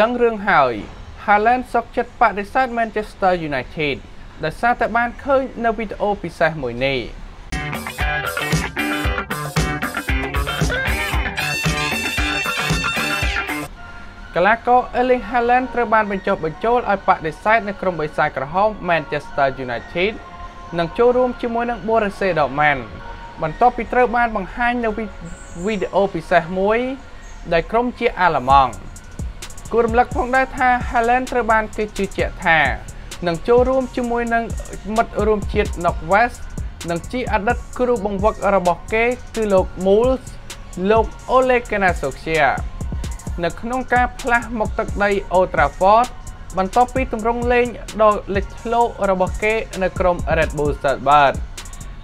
ដឹងរឿងហើយ Haaland សុខចិត្តបដិសេធ Manchester United ដោយសារតែបានឃើញនៅវីដេអូពិសេសមួយនេះកីឡាករ Erling Haaland ត្រូវបានបញ្ចុះបញ្ចូលឲ្យបដិសេធនៅក្រុមបិសាចក្រហម Manchester United និងចូលរួមជាមួយនឹង Borussia Dortmund បន្ទាប់ពីត្រូវបានបង្ហាញនៅវីដេអូពិសេសមួយដោយក្រុមជាអាល្លឺម៉ង់គួររំលឹកផងដែរថា Haaland ត្រូវបានគេជឿជាក់ថានឹងចូលរួមជាមួយនឹងមិត្តរួមជាតិ North West និងជាអតីតគ្រូបង្វឹករបស់គេគឺលោក Mules លោក Ole Gunnar Solskjaerនៅក្នុងការផ្លាស់មកទឹកដី Old Trafford បន្ទាប់ពីទម្រង់លេងដ៏លេចធ្លោរបស់គេនៅក្រុម Red Bull Salzburg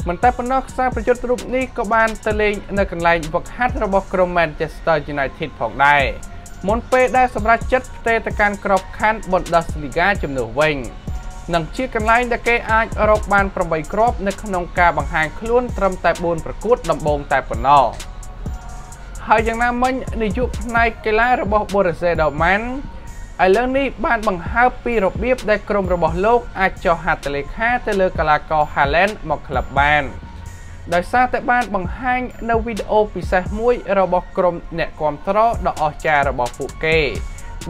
មិនតែប៉ុណ្ណោះខ្សែប្រយុទ្ធរូបនេះក៏បានទៅលេងនៅកន្លែងវឹកហាត់របស់ក្រុម Manchester United ផងដែរមុនពេលដែលសម្រេចចិត្តផ្ទេរទៅកាន់ក្របខ័ណ្ឌ Bundesliga ជំនួសវិញនិងជាកន្លែងដែលគេអាចរកបាន8គ្រាប់នៅក្នុងការបង្ហាញខ្លួនត្រឹមតែ4ប្រកួតដំបូងតែប៉ុណ្ណោះហើយយ៉ាងណាមិញនាយកផ្នែកកីឡារបស់ Borussia Dortmund ឥឡូវនេះបានបង្ហើបពីរបៀបដែលក្រុមរបស់លោកអាចចុះហត្ថលេខាទៅលើកីឡាករ Haaland មកក្លឹបបានដោយសារតែបានបង្ហាញនៅវីដេអូពិសេសមួយរបស់ក្រុមអ្នកគាំទ្រដ៏អស្ចារ្យរបស់ពួកគេ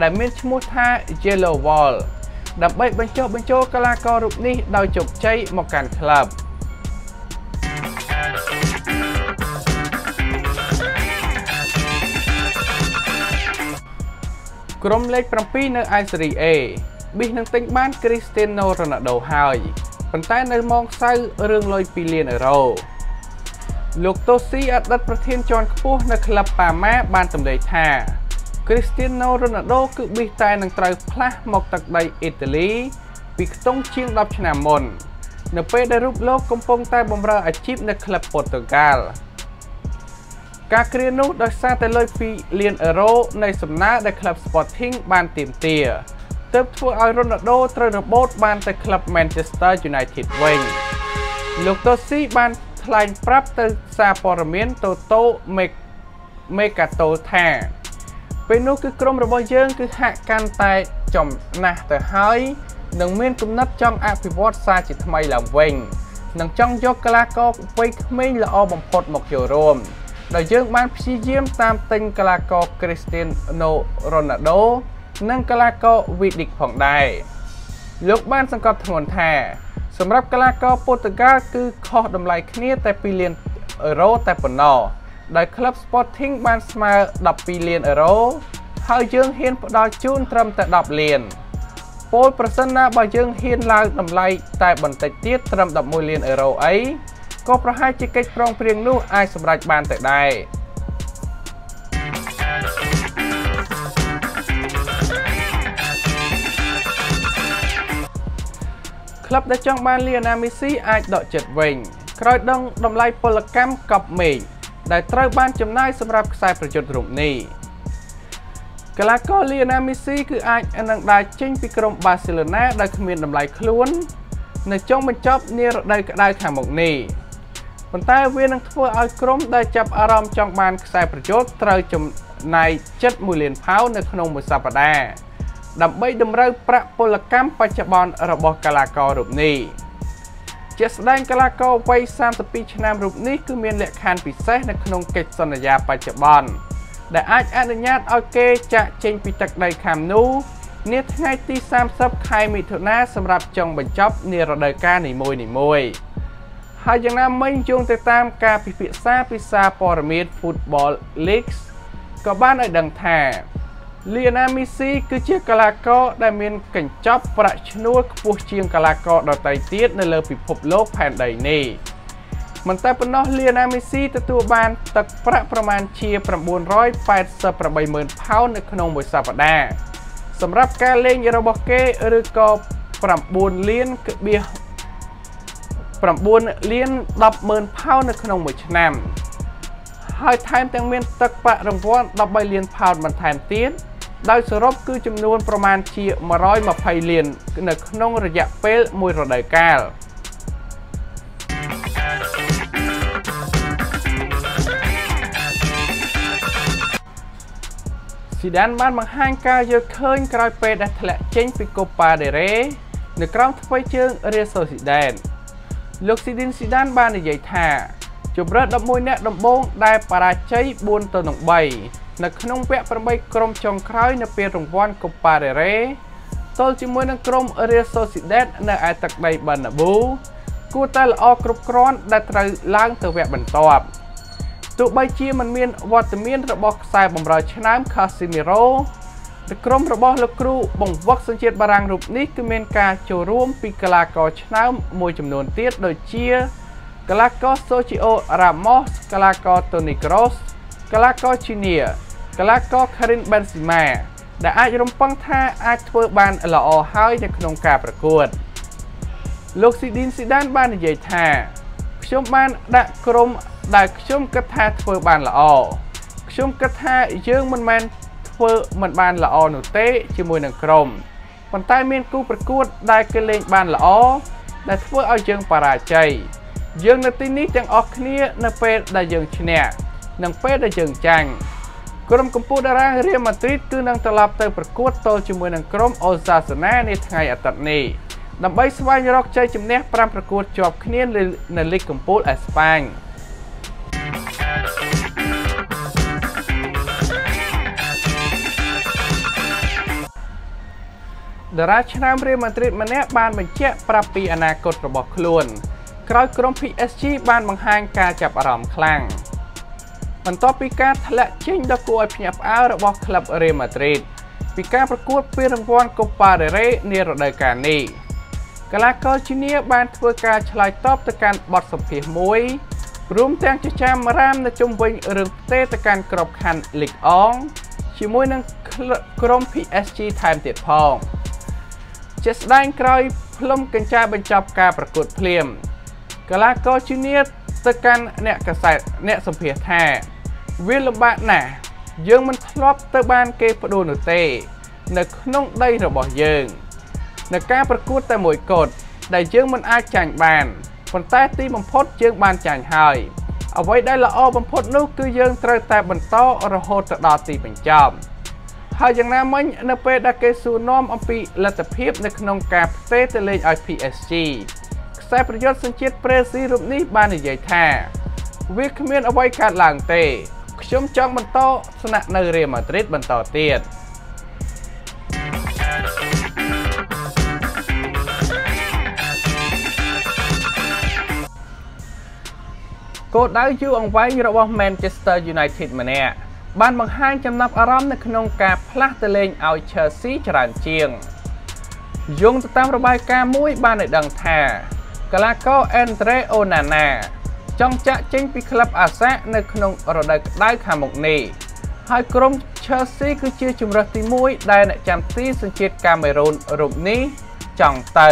ដែលមានឈ្មោះថា Yellow Wall ដើម្បីបញ្ចុះបញ្ចូលកីឡាកររូបនេះដោយជោគជ័យមកកាន់ក្លឹបក្រុមលេខ7នៅឯសេរី A ប៊ីសនឹងទិញបាន Cristiano Ronaldo ហើយប៉ុន្តែនៅម៉ោងសៅរ៍រឿងលុយ2 លានអឺរ៉ូលោកតូស៊ីអតីតប្រធានជាន់ខ្ពស់នៅក្លឹបប៉ាម៉ាបានទម្លាយថា Cristiano Ronaldo គឺប៊ីសតែនឹងត្រូវផ្លាស់មកទឹកដីអ៊ីតាលីពីខ្ទង់ជាង10ឆ្នាំមុននៅពេលដែលរូបលោកកំពុងតែបម្រើអាជីពនៅក្លឹបពូទុយហ្គាល់ការគ្រានោះដោយសារតែលុយ2 លានអឺរ៉ូនៃសំណើដែលក្លឹប Sporting បានទាមទារទើបធ្វើឲ្យ Ronaldo ត្រូវរបូតបានទៅក្លឹប Manchester United វិញលោក Tosi បានថ្លែងប្រាប់ទៅសារព័ត៌មាន Toto Mercato ថាពេលនោះគឺក្រុមរបស់យើងគឺហាក់កាន់តែចំណាស់ទៅហើយនឹងមានគំនិតចង់អភិវឌ្ឍសារជាថ្មីឡើងវិញនឹងចង់យកកីឡាករវ័យក្មេងល្អបំផុតមកចូលរួមដែលយើងបានព្យាយាមតាមទិញកីឡាករ Cristiano Ronaldo និងកីឡាករ Vidic ផងដែរលោកបានសង្កត់ធ្ងន់ថាសម្រាប់កីឡាករពូទុយហ្គាល់គឺខុសតម្លៃគ្នាតែ2 លានអឺរ៉ូតែប៉ុណ្ណោះដែលក្លឹប Sporting បានស្មើ12 លានអឺរ៉ូហើយយើងហ៊ានផ្ដល់ជូនត្រឹមតែ10 លានពោលប្រសិនណាបើយើងហ៊ានឡើងតម្លៃតែបន្តិចទៀតត្រឹម11 លានអឺរ៉ូអីក៏ប្រហែលជាកិច្ចប្រឹងប្រែងនោះអាចសម្រេចបានទៅដែរក្លឹបដែលចង់បាន Liana Messina អាចដកចិត្តវិញក្រោយដឹងតម្លៃពលកម្មកប់មេឃដែលត្រូវបានចំណាយសម្រាប់ខ្សែប្រយុទ្ធរូបនេះកីឡាករ Liana Messina គឺអាចនឹងដើរចេញពីក្រុម Barcelona ដោយគ្មានតម្លៃខ្លួននៅចុងបញ្ចប់នារដូវក្តៅខាងមុខនេះប៉ុន្តែវានឹងធ្វើឲ្យក្រុមដែលចាប់អារម្មណ៍ចង់បានខ្សែប្រយោជន៍ត្រូវចំណាយចិត្ត£1 លាននៅក្នុងមួយសប្តាហ៍ដើម្បីតម្រូវប្រាក់ពលកម្មបច្ចុប្បន្នរបស់កីឡាកររូបនេះជាក់ស្ដែងកីឡាករវ័យ32ឆ្នាំរូបនេះគឺមានលក្ខខណ្ឌពិសេសនៅក្នុងកិច្ចសន្យាបច្ចុប្បន្នដែលអាចអនុញ្ញាតឲ្យគេចាក់ចេញពីទឹកដីខាងនោះនាថ្ងៃទី30ខែមិថុនាសម្រាប់ចុងបញ្ចប់នារដូវកាលនីមួយៗហើយយ៉ាងណាមិញយោងទៅតាមការពិភាក្សាពីសារព័ត៌មាន Football Leaks ក៏បានឲ្យដឹងថា Liana Messina គឺជាកីឡាករដែលមានកញ្ចប់ប្រាក់ឈ្នួលខ្ពស់ជាងកីឡាករដទៃទៀតនៅលើពិភពលោកផែនដីនេះមិនតែប៉ុណ្ណោះ Liana Messina ទទួលបានទឹកប្រាក់ប្រមាណជា£988,000 នៅក្នុងមួយសប្តាហ៍សម្រាប់ការលេងរបស់គេឬក៏£9.10 លាននៅក្នុងមួយឆ្នាំហើយថែមទាំងមានទឹកប្រាក់រង្វាន់£13 លានបន្ថែមទៀតដោយសរុបគឺចំនួនប្រមាណជា£120 លាននៅក្នុងរយៈពេលមួយរដូវកាល Zidane បានបង្ហាញការយល់ឃើញក្រោយពេលដែលធ្លាក់ចេញពីកូប៉ាដេរេនៅក្រោមថ្មីជើង ទោះបីជាមិនមានវត្តមានរបស់ខ្សែបម្រើឆ្នាំ Karim Benzema ដែលអាចរំពឹងថា ដែលខ្ញុំគិតថាធ្វើបានល្អ តារាឆ្នាំរៀលម៉ាឌ្រីដម្នាក់បានបញ្ជាក់ប្រាប់ពីអនាគតរបស់ខ្លួនក្រោយក្រុម PSG បានបង្ហាញការចាប់អារម្មណ៍ខ្លាំងបន្ទាប់ពីការធ្លាក់ចេញដល់គួរឲ្យភ្ញាក់ផ្អើលរបស់ក្លឹប PSG ថែមទៀតផង ជាស្ដែងក្រោយភ្លុំកញ្ចែបញ្ចប់ការប្រកួតភ្លាមកីឡាករជឿនទៀត ហើយយ៉ាងណាមិញនៅពេលដែលគេស៊ូនាំអំពីលទ្ធភាពនៅក្នុងការផ្ទេរទៅលេងឲ្យ PSG ខ្សែប្រយុទ្ធសញ្ជាតិ Chelsea រូបនេះបាននិយាយថាវាគ្មានអ្វីកើតឡើងទេខ្ញុំចង់បន្តស្នាក់នៅ Real Madrid បន្តទៀត គោលដៅយូរអង្វែងរបស់ Manchester United ម្នាក់ បានបង្ហាញចំណាប់អារម្មណ៍នៅក្នុងការផ្លាស់ទៅលេងឲ្យ Chelsea ច្រើនជាងយោងទៅតាមរបាយការណ៍មួយបានឲ្យដឹងថាកីឡាករ Andre Onana ចង់ចាក់ចេញពីក្លឹបអាសាក់នៅក្នុងរដូវក្តៅខាងមុខនេះហើយក្រុម Chelsea គឺជាជម្រើសទី 1 ដែលអ្នកចាំទីសញ្ជាតិកាមេរូនរូបនេះចង់ទៅ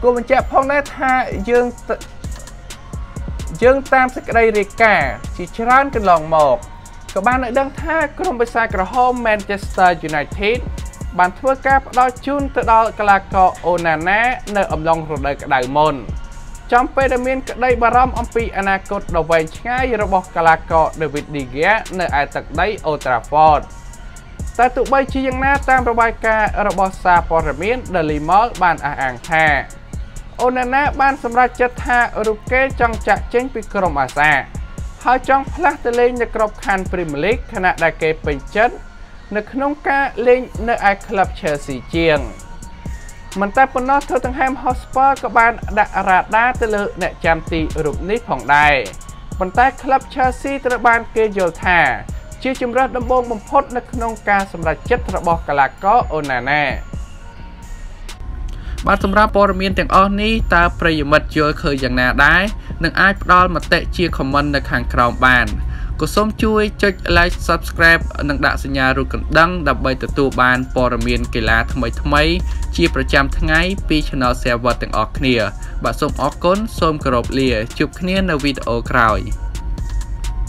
គួរបញ្ជាក់ផងដែរថាយើងតាមសេចក្តីរាយការណ៍ជាច្រើនកន្លងមក ក៏បានដឹងថាក្រុមបិសាចក្រហម Manchester United បានធ្វើការផ្ដល់ជូនទៅដល់កីឡាករ Onana នៅអំឡុងរដូវក្តៅមុនចំពេលដែលមានក្តីបារម្ភអំពីអនាគតដ៏វែងឆ្ងាយរបស់កីឡាករ David De Gea នៅឯទឹកដី Old Trafford តែទោះបីជាយ៉ាងណាតាមរបាយការណ៍របស់ សារ ព័ត៌មាន Daily Mail បានអះអាងថា Onana បានសម្រេចចិត្តថារូបគេចង់ចាក់ចេញពីក្រុមអាសា ហើយចង់ផ្លាស់ទៅលេងនៅក្របខ័ណ្ឌ Premier League ខណៈដែលគេពេញចិត្តនៅក្នុងការលេងនៅឯក្លឹប Chelsea ជាងមិនតែប៉ុណ្ណោះ Tottenham Hotspur ក៏បានដាក់រ៉ាដាទៅលើអ្នកចាំទីរូបនេះផងដែរប៉ុន្តែក្លឹប Chelsea ត្រូវបានគេយល់ថាជាជម្រើសដំបូងបំផុតនៅក្នុងការសម្រេចចិត្តរបស់កីឡាករ Onana បាទសម្រាប់ព័ត៌មានទាំងអស់នេះតើប្រិយមិត្តយល់ឃើញយ៉ាងណាដែរនឹងអាចផ្ដល់មតិជា comment នៅខាងក្រោមបានក៏សូមជួយចុច like subscribe និងដាក់សញ្ញារូបកណ្ដឹងដើម្បីទទួលបានព័ត៌មានกีฬាថ្មីៗជាប្រចាំថ្ងៃពី Channel Server ទាំងអស់គ្នាបាទសូមអរគុណសូមគោរពលាជួបគ្នានៅវីដេអូក្រោយ